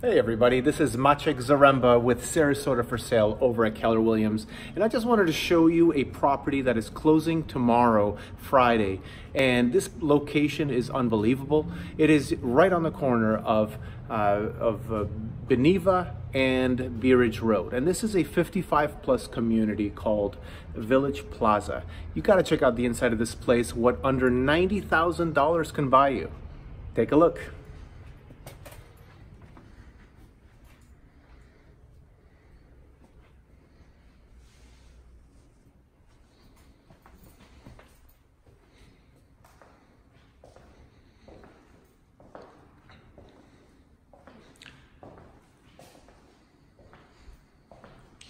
Hey everybody, this is Maciek Zaremba with Sarasota for Sale over at Keller Williams, and I just wanted to show you a property that is closing tomorrow, Friday, and this location is unbelievable. It is right on the corner of Beneva and Bee Ridge Road, and this is a 55 plus community called Village Plaza. You got to check out the inside of this place, what under $90,000 can buy you. Take a look.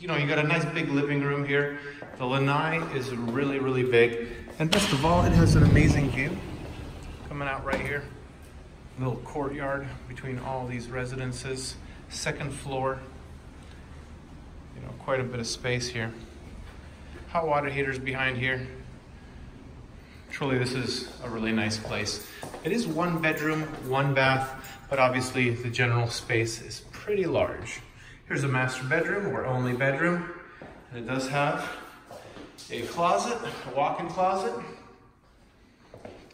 You know, you got a nice big living room here. The lanai is really, really big. And best of all, it has an amazing view coming out right here. Little courtyard between all these residences. Second floor, you know, quite a bit of space here. Hot water heaters behind here. Truly, this is a really nice place. It is one bedroom, one bath, but obviously the general space is pretty large. Here's a master bedroom, or only bedroom, and it does have a closet, a walk-in closet.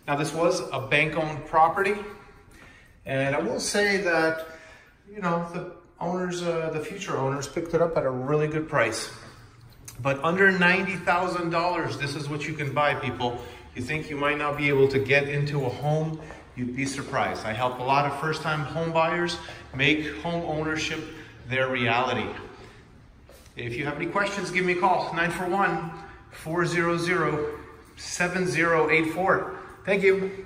Now this was a bank-owned property, and I will say that, you know, the owners, the future owners picked it up at a really good price. But under $90,000, this is what you can buy, people. You think you might not be able to get into a home, you'd be surprised. I help a lot of first-time home buyers make home ownership their reality. If you have any questions, give me a call, 941-400-7084. Thank you.